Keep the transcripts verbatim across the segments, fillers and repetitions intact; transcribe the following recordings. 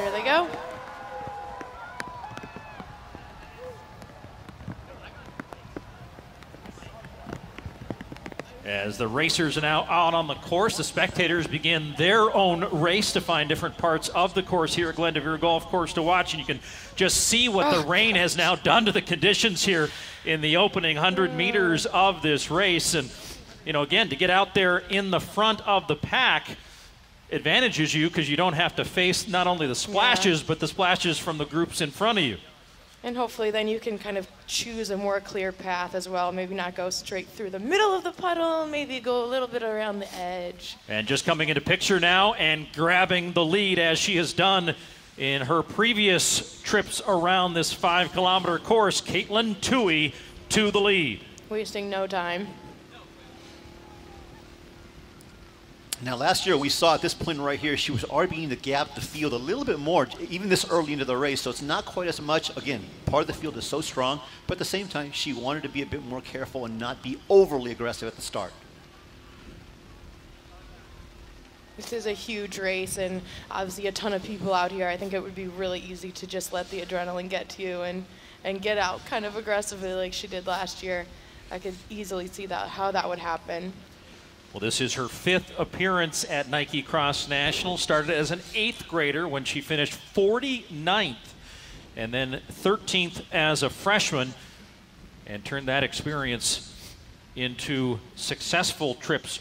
There they go. As the racers are now out on the course, the spectators begin their own race to find different parts of the course here at Glendivere Golf Course to watch. And you can just see what oh. the rain has now done to the conditions here in the opening one hundred meters of this race. And, you know, again, to get out there in the front of the pack advantages you because you don't have to face not only the splashes, yeah. but the splashes from the groups in front of you. And hopefully then you can kind of choose a more clear path as well. Maybe not go straight through the middle of the puddle, maybe go a little bit around the edge. And just coming into picture now and grabbing the lead as she has done in her previous trips around this five kilometer course, Katelyn Tuohy to the lead. Wasting no time. Now last year we saw at this point right here, she was arguing the gap, the field a little bit more, even this early into the race, so it's not quite as much. Again, part of the field is so strong, but at the same time, she wanted to be a bit more careful and not be overly aggressive at the start. This is a huge race and obviously a ton of people out here. I think it would be really easy to just let the adrenaline get to you and, and get out kind of aggressively like she did last year. I could easily see that how that would happen. Well, this is her fifth appearance at Nike Cross Nationals. Started as an eighth grader when she finished forty-ninth and then thirteenth as a freshman and turned that experience into successful trips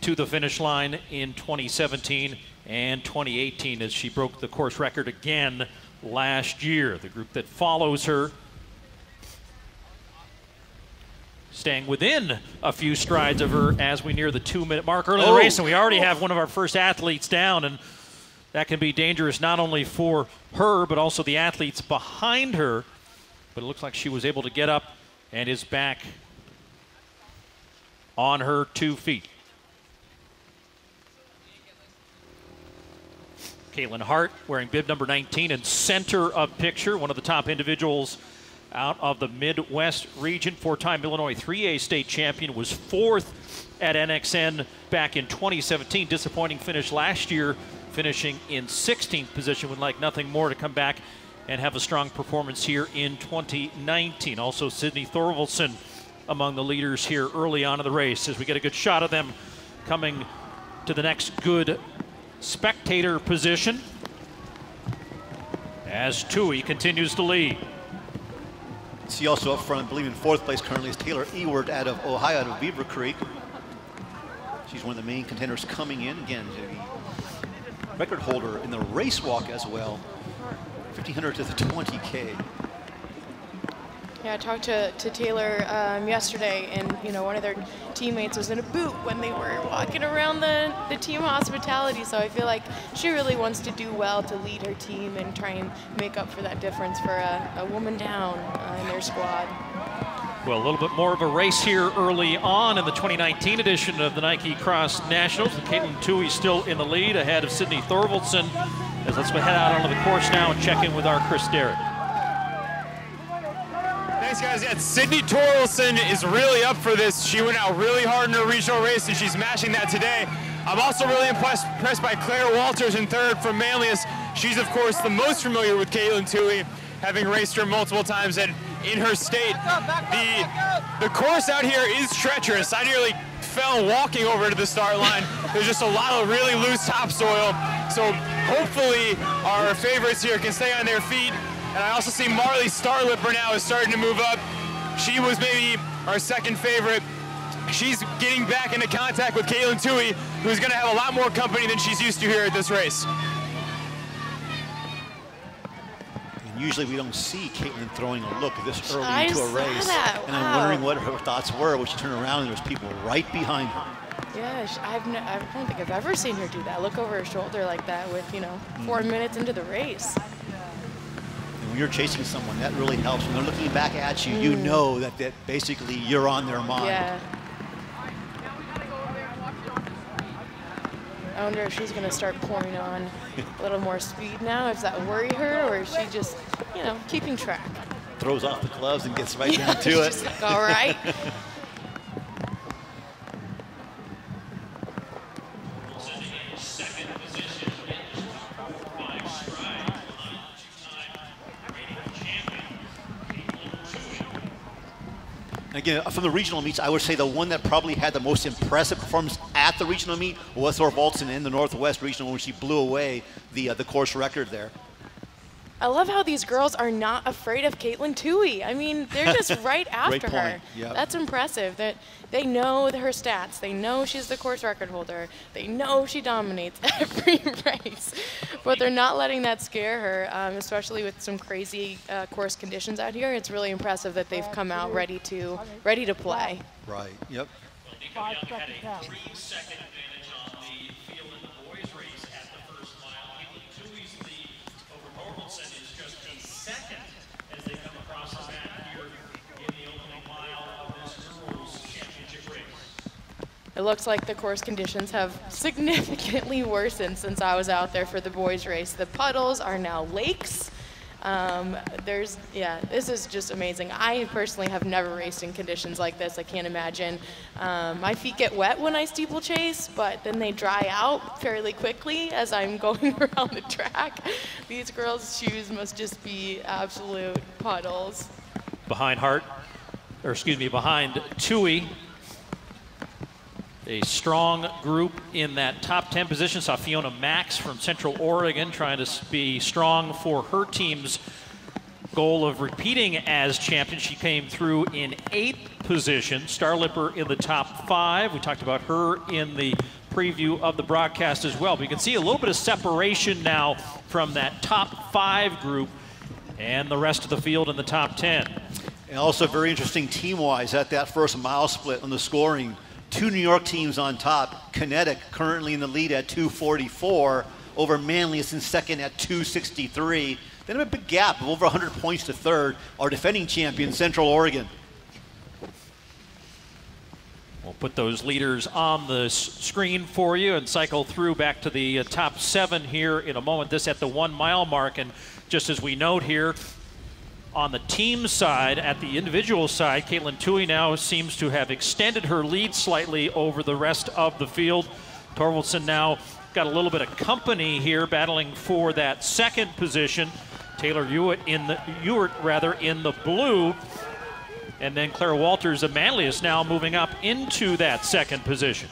to the finish line in twenty seventeen and twenty eighteen as she broke the course record again last year. The group that follows her staying within a few strides of her as we near the two-minute mark early in the race, and we already have one of our first athletes down, and that can be dangerous not only for her but also the athletes behind her. But it looks like she was able to get up and is back on her two feet. Caitlin Hart wearing bib number nineteen and center of picture, one of the top individuals out of the Midwest region, four-time Illinois three A state champion, was fourth at N X N back in twenty seventeen. Disappointing finish last year, finishing in sixteenth position. Would like nothing more to come back and have a strong performance here in twenty nineteen. Also, Sydney Thorvaldson among the leaders here early on in the race as we get a good shot of them coming to the next good spectator position as Tuohy continues to lead. See also up front, I believe in fourth place currently, is Taylor Ewert out of Ohio, out of Beaver Creek. She's one of the main contenders coming in. Again, the record holder in the race walk as well, fifteen hundred to the twenty K. Yeah, I talked to, to Taylor um, yesterday, and you know, one of their teammates was in a boot when they were walking around the, the team hospitality, so I feel like she really wants to do well to lead her team and try and make up for that difference for a, a woman down uh, in their squad. Well, a little bit more of a race here early on in the twenty nineteen edition of the Nike Cross Nationals, and Katelyn Tuohy still in the lead ahead of Sydney Thorvaldson. As let's head out onto the course now and check in with our Chris Derrick. Thanks, guys. Yeah, Sydney Thorvaldson is really up for this. She went out really hard in her regional race, and she's mashing that today. I'm also really impressed, impressed by Claire Walters in third from Manlius. She's, of course, the most familiar with Katelyn Tuohy, having raced her multiple times at, in her state. Back up, back up, back up. The, the course out here is treacherous. I nearly fell walking over to the start line. There's just a lot of really loose topsoil. So hopefully our favorites here can stay on their feet. And I also see Marley Starlipper now is starting to move up. She was maybe our second favorite. She's getting back into contact with Katelyn Tuohy, who's going to have a lot more company than she's used to here at this race. And usually we don't see Caitlin throwing a look this early I into a race. That. And wow. I'm wondering what her thoughts were when she turned around and there's people right behind her. Yeah, I've no, I don't think I've ever seen her do that. Look over her shoulder like that with, you know, four mm. minutes into the race. When you're chasing someone, that really helps. When they're looking back at you, mm. you know that, that basically you're on their mind. Yeah. I wonder if she's going to start pouring on a little more speed now. Does that worry her, or is she just, you know, keeping track? Throws off the gloves and gets right down to it. She's like, all right. again, from the regional meets, I would say the one that probably had the most impressive performance at the regional meet was Thorvaldson in the Northwest Regional when she blew away the, uh, the course record there. I love how these girls are not afraid of Katelyn Tuohy. I mean, they're just right after her. Yep. That's impressive. That they know her stats. They know she's the course record holder. They know she dominates every race. But they're not letting that scare her, um, especially with some crazy uh, course conditions out here. It's really impressive that they've come out ready to ready to play. Right. Yep. Well, Nico Young had a three-second advantage on the field in the boys' race at the first mile. Katelyn Tuohy's lead over Thorvaldson is just a second as they come across the back here in the opening mile of this girls' championship race. It looks like the course conditions have significantly worsened since I was out there for the boys' race. The puddles are now lakes. Um, there's, yeah, this is just amazing. I personally have never raced in conditions like this. I can't imagine. Um, my feet get wet when I steeplechase, but then they dry out fairly quickly as I'm going around the track. These girls' shoes must just be absolute puddles. Behind Hart, or excuse me, behind Tuohy. A strong group in that top ten position. Saw Fiona Max from Central Oregon trying to be strong for her team's goal of repeating as champion. She came through in eighth position. Starlipper in the top five. We talked about her in the preview of the broadcast as well. But you can see a little bit of separation now from that top five group and the rest of the field in the top ten. And also very interesting team-wise at that first mile split on the scoring. Two New York teams on top. Kinetic currently in the lead at two forty-four over Manlius in second at two sixty-three. Then a big gap of over one hundred points to third, our defending champion, Central Oregon. We'll put those leaders on the screen for you and cycle through back to the top seven here in a moment. This at the one mile mark, and just as we note here, on the team side, at the individual side, Katelyn Tuohy now seems to have extended her lead slightly over the rest of the field. Thorvaldson now got a little bit of company here, battling for that second position. Taylor Ewert in the, Ewert rather, in the blue. And then Claire Walters of Manlius now moving up into that second position.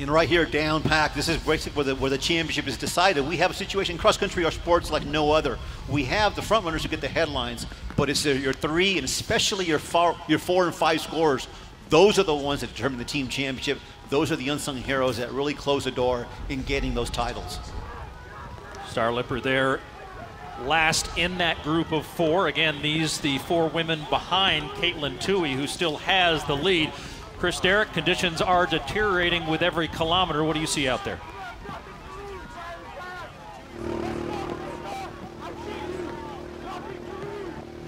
And right here, down pack, this is basically where the, where the championship is decided. We have a situation, cross-country are sports like no other. We have the front runners who get the headlines, but it's your three and especially your four, your four and five scorers. Those are the ones that determine the team championship. Those are the unsung heroes that really close the door in getting those titles. Starlipper there, last in that group of four. Again, these the four women behind Katelyn Tuohy, who still has the lead. Chris Derrick, conditions are deteriorating with every kilometer. What do you see out there?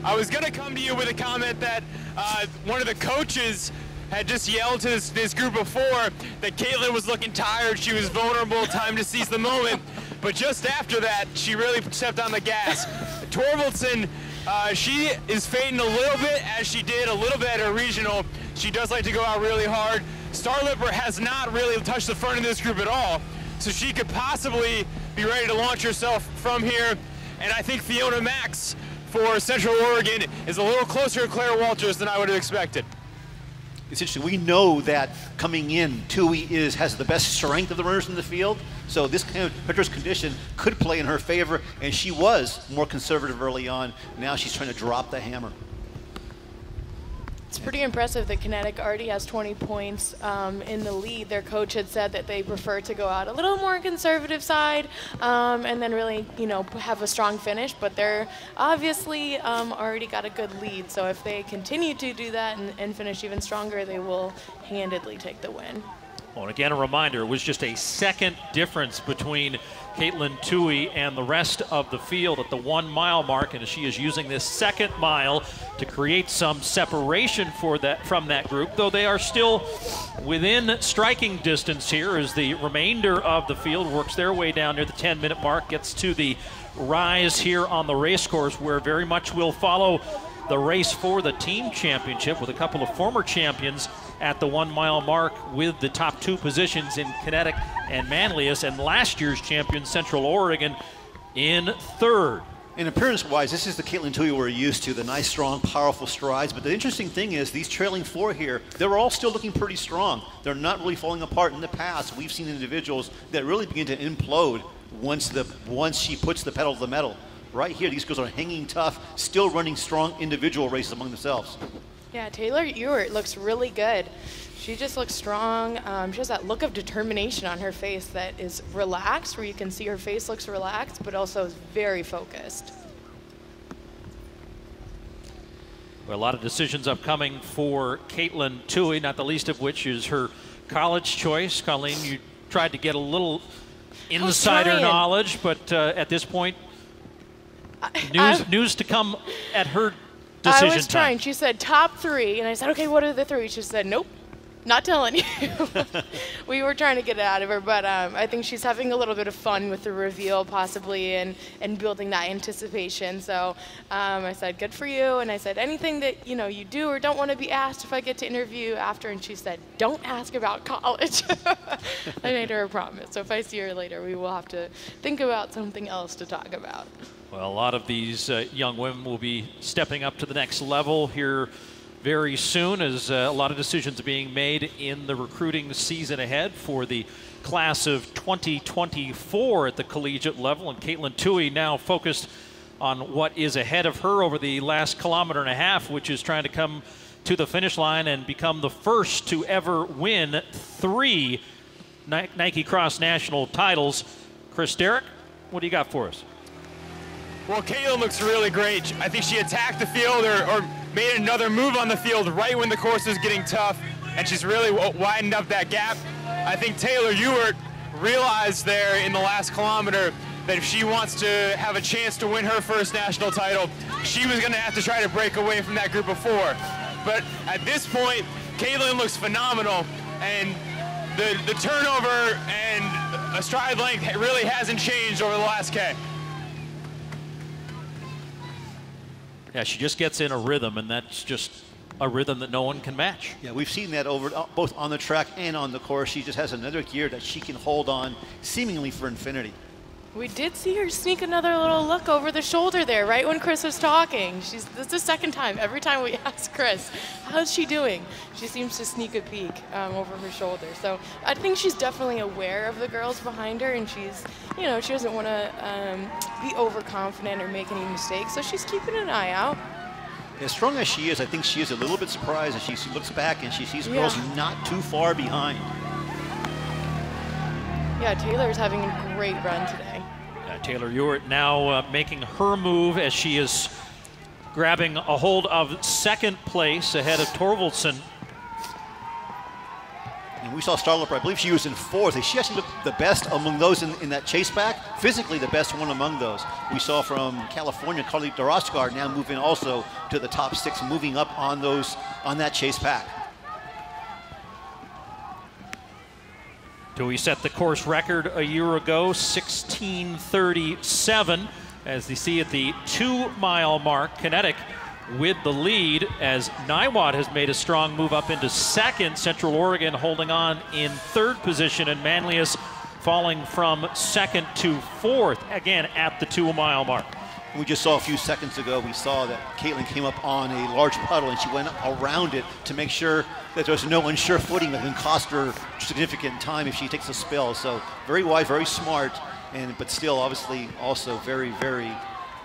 I was going to come to you with a comment that uh, one of the coaches had just yelled to this, this group of four that Katelyn was looking tired, she was vulnerable, time to seize the moment. But just after that, she really stepped on the gas. Thorvaldson, uh, she is fading a little bit, as she did a little bit at her regional. She does like to go out really hard. Starlipper has not really touched the front of this group at all, so she could possibly be ready to launch herself from here. And I think Fiona Max for Central Oregon is a little closer to Claire Walters than I would have expected. It's interesting. We know that coming in, Tuohy is has the best strength of the runners in the field. So this kind of condition could play in her favor, and she was more conservative early on. Now she's trying to drop the hammer. It's pretty impressive that Kinetic already has twenty points um, in the lead. Their coach had said that they prefer to go out a little more conservative side um, and then really, you know, have a strong finish. But they're obviously um, already got a good lead. So if they continue to do that and, and finish even stronger, they will handedly take the win. Well, and again, a reminder, it was just a second difference between Katelyn Tuohy and the rest of the field at the one mile mark, and she is using this second mile to create some separation for that from that group, though they are still within striking distance here as the remainder of the field works their way down near the ten minute mark, gets to the rise here on the race course where very much will follow the race for the team championship with a couple of former champions at the one mile mark with the top two positions in Kinetic and Manlius, and last year's champion Central Oregon in third. And appearance-wise, this is the Katelyn Tuohy we're used to, the nice, strong, powerful strides. But the interesting thing is these trailing four here, they're all still looking pretty strong. They're not really falling apart. In the past, we've seen individuals that really begin to implode once, the, once she puts the pedal to the metal. Right here, these girls are hanging tough, still running strong individual races among themselves. Yeah, Taylor Ewert looks really good. She just looks strong. Um, she has that look of determination on her face that is relaxed, where you can see her face looks relaxed, but also is very focused. Well, a lot of decisions upcoming for Katelyn Tuohy, not the least of which is her college choice. Colleen, you tried to get a little insider knowledge, but uh, at this point, news, I, news to come at her decision I was time. trying. She said top three, and I said, okay, what are the three? She said, nope, not telling you. We were trying to get it out of her, but um, I think she's having a little bit of fun with the reveal possibly and, and building that anticipation. So um, I said, good for you. And I said, anything that you know you do or don't want to be asked if I get to interview after. And she said, don't ask about college. I made her a promise. So if I see her later, we will have to think about something else to talk about. Well, a lot of these uh, young women will be stepping up to the next level here very soon, as uh, a lot of decisions are being made in the recruiting season ahead for the class of twenty twenty-four at the collegiate level. And Katelyn Tuohy now focused on what is ahead of her over the last kilometer and a half, which is trying to come to the finish line and become the first to ever win three Nike Cross National titles. Chris Derrick, what do you got for us? Well, Katelyn looks really great. I think she attacked the field or, or made another move on the field right when the course was getting tough, and she's really widened up that gap. I think Taylor Ewert realized there in the last kilometer that if she wants to have a chance to win her first national title, she was gonna have to try to break away from that group of four. But at this point, Katelyn looks phenomenal, and the, the turnover and a stride length really hasn't changed over the last K. Yeah, she just gets in a rhythm, and that's just a rhythm that no one can match. Yeah, we've seen that over both on the track and on the course. She just has another gear that she can hold on seemingly for infinity. We did see her sneak another little look over the shoulder there right when Chris was talking. She's, this is the second time. Every time we ask Chris, how's she doing? She seems to sneak a peek um, over her shoulder. So I think she's definitely aware of the girls behind her, and she's, you know, she doesn't want to um, be overconfident or make any mistakes, so she's keeping an eye out. As strong as she is, I think she is a little bit surprised as she looks back and she sees yeah. girls not too far behind. Yeah, Taylor's having a great run today. Yeah, Taylor Ewert now uh, making her move as she is grabbing a hold of second place ahead of Thorvaldson. And we saw Starlipper, I believe she was in fourth. She actually looked the best among those in, in that chase back, physically the best one among those. We saw from California, Carly Doroscar now moving also to the top six, moving up on those on that chase back. Tuohy set the course record a year ago, sixteen thirty-seven, as you see at the two-mile mark. Kinetic with the lead as Niwot has made a strong move up into second. Central Oregon holding on in third position, and Manlius falling from second to fourth, again at the two-mile mark. We just saw a few seconds ago, we saw that Katelyn came up on a large puddle and she went around it to make sure that there was no unsure footing that can cost her significant time if she takes a spill. So very wide, very smart, and but still obviously also very, very,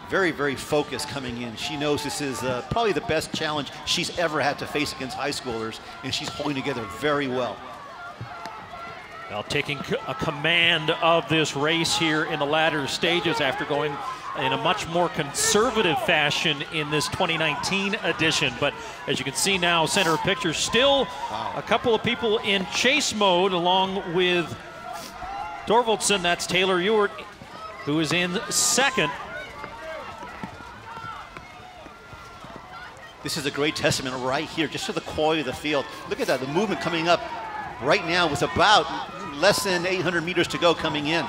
very, very focused coming in. She knows this is uh, probably the best challenge she's ever had to face against high schoolers, and she's holding together very well. Well, taking a command of this race here in the latter stages after going in a much more conservative fashion in this twenty nineteen edition. But as you can see now, center of picture, still wow. a couple of people in chase mode along with Thorvaldson. That's Taylor Ewert, who is in second. This is a great testament right here, just to the quality of the field. Look at that, the movement coming up right now with about less than eight hundred meters to go coming in.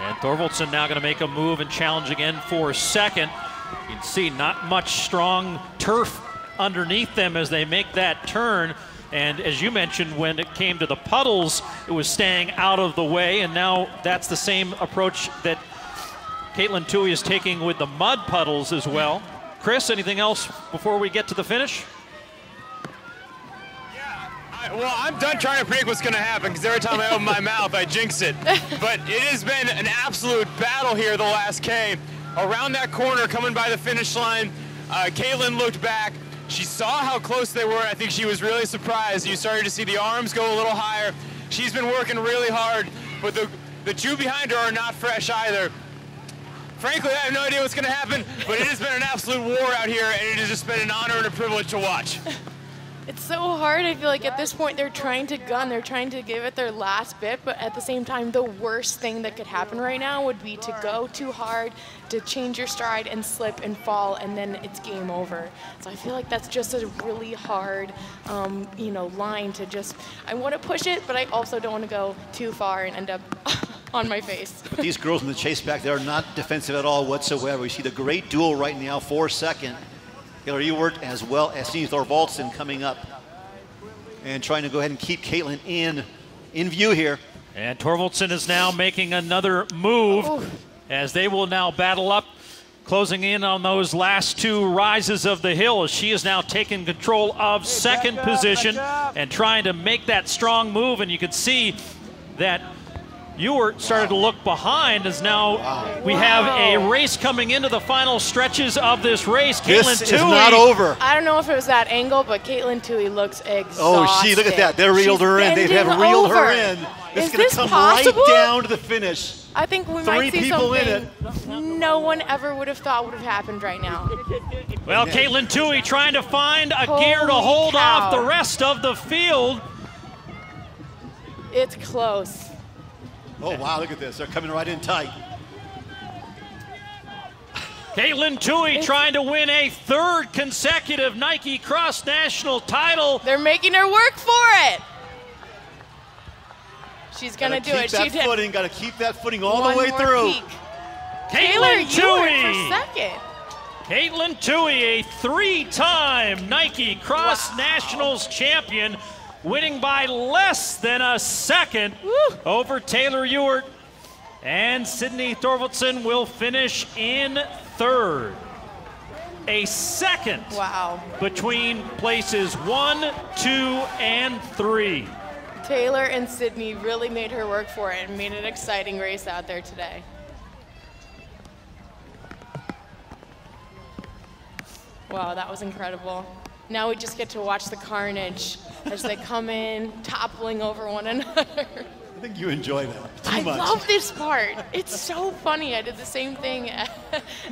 And Thorvaldson now going to make a move and challenge again for second. You can see not much strong turf underneath them as they make that turn. And as you mentioned, when it came to the puddles, it was staying out of the way. And now that's the same approach that Katelyn Tuohy is taking with the mud puddles as well. Chris, anything else before we get to the finish? Yeah, I, well, I'm done trying to predict what's going to happen because every time I open my mouth, I jinx it. But it has been an absolute battle here the last K. Around that corner, coming by the finish line, uh, Katelyn looked back. She saw how close they were. I think she was really surprised. You started to see the arms go a little higher. She's been working really hard, but the, the two behind her are not fresh either. Frankly, I have no idea what's going to happen, but it has been an absolute war out here, and it has just been an honor and a privilege to watch. It's so hard. I feel like at this point they're trying to gun. They're trying to give it their last bit, but at the same time, the worst thing that could happen right now would be to go too hard, to change your stride and slip and fall, and then it's game over. So I feel like that's just a really hard um, you know, line to just, I want to push it, but I also don't want to go too far and end up on my face. But these girls in the chase back, they're not defensive at all whatsoever. You see the great duel right now for second. Taylor Ewert as well as Sydney Thorvaldson coming up and trying to go ahead and keep Katelyn in in view here. And Thorvaldson is now making another move oh. as they will now battle up, closing in on those last two rises of the hill as she is now taking control of hey, second back up, position back up. and trying to make that strong move. And you can see that Ewert started to look behind as now wow. we wow. have a race coming into the final stretches of this race. This Katelyn Tuohy, is not over. I don't know if it was that angle, but Katelyn Tuohy looks exhausted. Oh, she, look at that. They reeled She's her in. They've had reeled over. her in. It's going to come possible? right down to the finish. I think we Three might see people something in it. no one ever would have thought would have happened right now. Well, Katelyn Tuohy trying to find a Holy gear to hold cow. off the rest of the field. It's close. Oh, wow, look at this. They're coming right in tight. Katelyn Tuohy trying to win a third consecutive Nike Cross National title. They're making her work for it. She's going to do it. She's got to keep that footing all the way through. Katelyn Tuohy. For second. Katelyn Tuohy, a three-time Nike Cross wow. Nationals champion, winning by less than a second Woo. over Taylor Ewert. And Sydney Thorvaldson will finish in third. A second wow. between places one, two, and three. Taylor and Sydney really made her work for it and made an exciting race out there today. Wow, that was incredible. Now we just get to watch the carnage as they come in, toppling over one another. I think you enjoy that too I much. I love this part. It's so funny. I did the same thing at,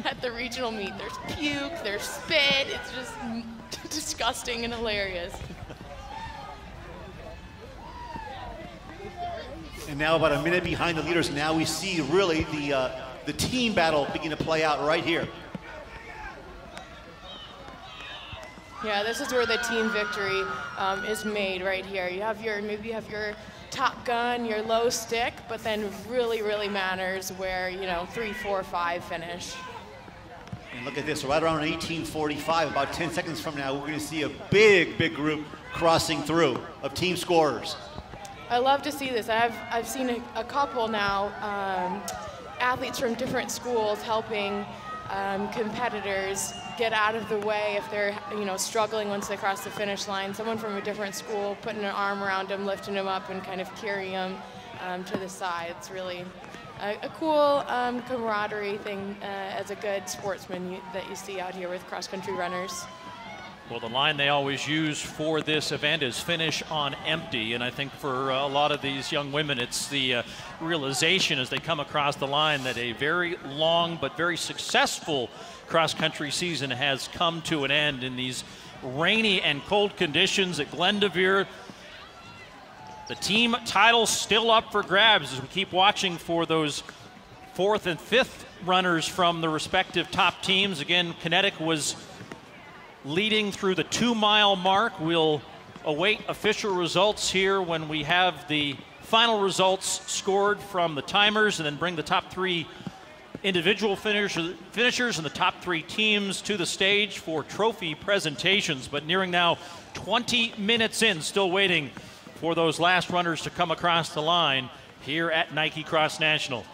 at the regional meet. There's puke, there's spit. It's just disgusting and hilarious. And now about a minute behind the leaders. Now we see really the, uh, the team battle begin to play out right here. Yeah, this is where the team victory um, is made right here. You have your, maybe you have your top gun, your low stick, but then really, really matters where, you know, three, four, five finish. And look at this, right around eighteen forty-five, about ten seconds from now, we're going to see a big, big group crossing through of team scorers. I love to see this. I've, I've seen a, a couple now, um, athletes from different schools helping um, competitors get out of the way if they're, you know, struggling once they cross the finish line. Someone from a different school putting an arm around him, lifting him up, and kind of carrying him um, to the side. It's really a, a cool um, camaraderie thing uh, as a good sportsman you, that you see out here with cross-country runners. Well, the line they always use for this event is finish on empty, and I think for uh, a lot of these young women, it's the uh, realization as they come across the line that a very long but very successful cross-country season has come to an end in these rainy and cold conditions at Glendivere. The team title's still up for grabs as we keep watching for those fourth and fifth runners from the respective top teams. Again, Kinetic was leading through the two-mile mark. We'll await official results here when we have the final results scored from the timers and then bring the top three individual finisher, finishers and the top three teams to the stage for trophy presentations. But nearing now twenty minutes in, still waiting for those last runners to come across the line here at Nike Cross National.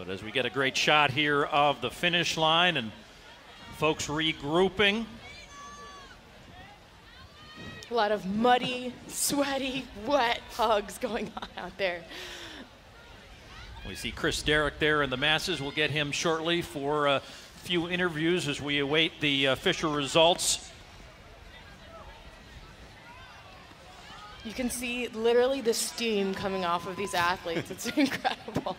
But as we get a great shot here of the finish line and folks regrouping. A lot of muddy, sweaty, wet hugs going on out there. We see Chris Derrick there in the masses. We'll get him shortly for a few interviews as we await the official results. You can see literally the steam coming off of these athletes. It's incredible.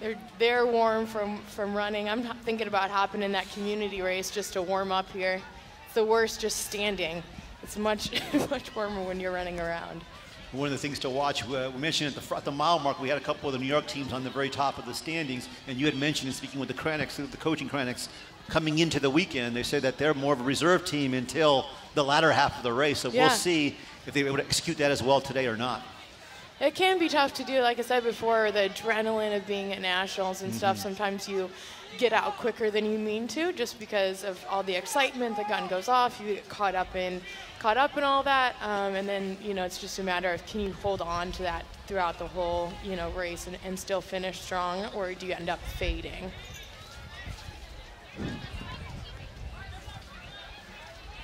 They're, they're warm from, from running. I'm thinking about hopping in that community race just to warm up here. It's the worst just standing. It's much, much warmer when you're running around. One of the things to watch, uh, we mentioned at the, at the mile mark, we had a couple of the New York teams on the very top of the standings, and you had mentioned in speaking with the Cranecks, the coaching Cranecks, coming into the weekend, they said that they're more of a reserve team until the latter half of the race, so yeah. We'll see if they were able to execute that as well today or not. It can be tough to do, like I said before, the adrenaline of being at nationals and mm-hmm. stuff. Sometimes you get out quicker than you mean to just because of all the excitement. The gun goes off, you get caught up in caught up in all that, um, and then you know it's just a matter of can you hold on to that throughout the whole you know race and, and still finish strong, or do you end up fading?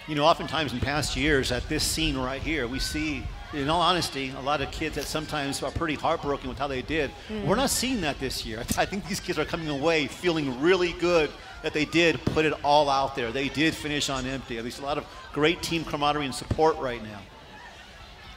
You know, oftentimes in past years at this scene right here, we see, in all honesty, a lot of kids that sometimes are pretty heartbroken with how they did. Mm-hmm. We're not seeing that this year. I think these kids are coming away feeling really good that they did put it all out there. They did finish on empty. At least a lot of great team camaraderie and support right now.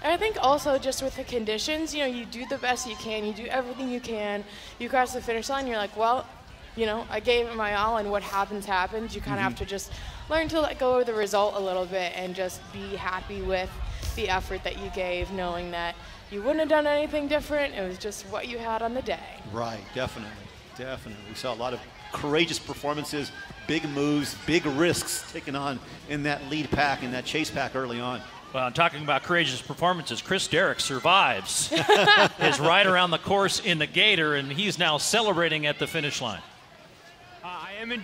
I think also just with the conditions, you know, you do the best you can. You do everything you can. You cross the finish line, you're like, well, you know, I gave it my all, and what happens, happens. You kind of mm-hmm. have to just learn to let go of the result a little bit and just be happy with the effort that you gave, knowing that you wouldn't have done anything different. It was just what you had on the day. Right, definitely, definitely. We saw a lot of courageous performances, big moves, big risks taken on in that lead pack, in that chase pack early on. Well, I'm talking about courageous performances. Chris Derrick survives his ride around the course in the Gator, and he's now celebrating at the finish line. Uh, I am indeed.